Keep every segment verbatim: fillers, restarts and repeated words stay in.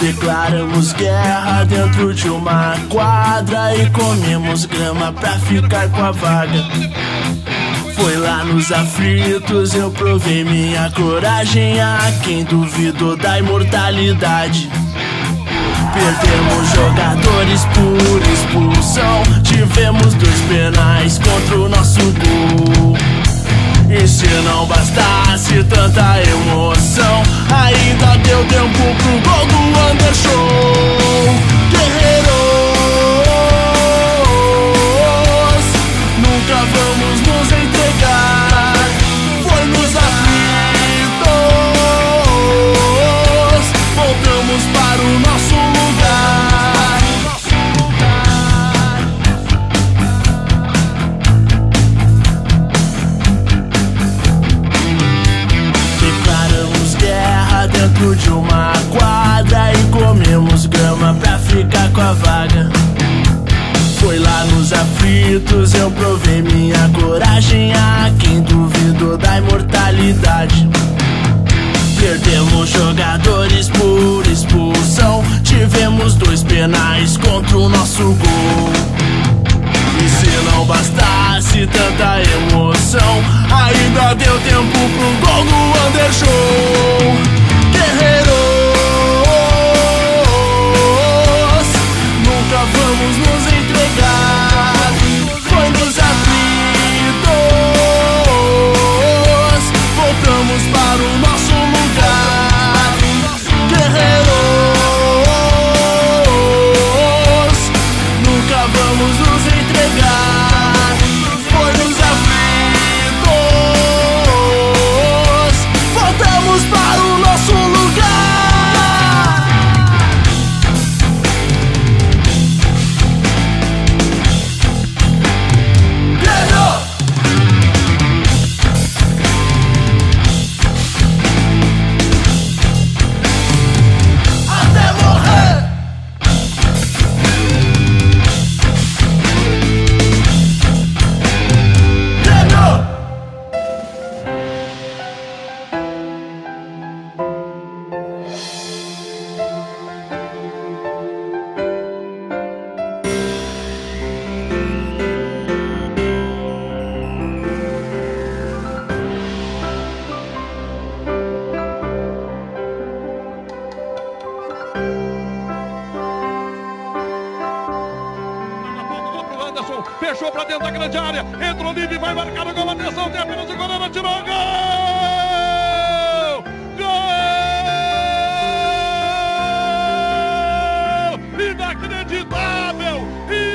Declaramos guerra dentro de uma quadra e comemos grama pra ficar com a vaga. Foi lá nos aflitos, eu provei minha coragem a quem duvidou da imortalidade. Perdemos jogadores por expulsão, tivemos dois penais contra o nosso gol. E se não bastasse tanta emoção, ainda deu tempo pro gol do Andershow. Guerreiros, nunca vamos nos entregar. Foi nos aflitos, voltamos para o nosso lugar. Dentro de uma quadra e comemos grama pra ficar com a vaga. Foi lá nos aflitos, eu provei minha coragem a quem duvidou da imortalidade. Perdemos jogadores por expulsão, tivemos dois penais contra o nosso gol. E se não bastasse tanta emoção, ainda deu tempo pro gol do Andershow. Guerreiros, nunca vamos nos entregar. Foi nos aflitos, voltamos para o nosso lugar. Guerreiros, nunca vamos nos entregar. Foi nos aflitos, voltamos para o nosso lugar. Fechou pra dentro da grande área, entrou livre, vai marcar o gol, atenção, tem apenas o goleiro, atirou, gol! Gol! Inacreditável!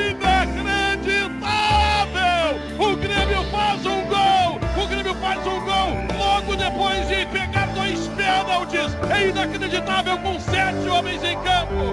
Inacreditável! O Grêmio faz um gol! O Grêmio faz um gol logo depois de pegar dois pênaltis! É inacreditável com sete homens em campo!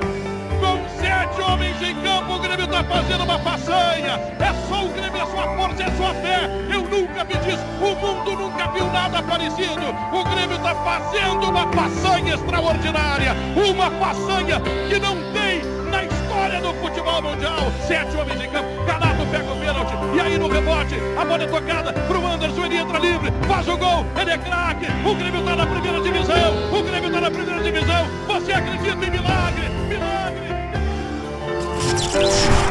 Sete homens em campo, o Grêmio tá fazendo uma façanha. É só o Grêmio, é sua força, é sua fé. Eu nunca vi isso, o mundo nunca viu nada parecido. O Grêmio tá fazendo uma façanha extraordinária, uma façanha que não tem na história do futebol mundial. Sete homens em campo, Canato pega o pênalti, e aí no rebote, a bola é tocada pro Anderson, ele entra livre, faz o gol, ele é craque. O Grêmio tá na primeira divisão, o Grêmio tá na primeira divisão. Você acredita em milagre? Milagre! We'll be right back.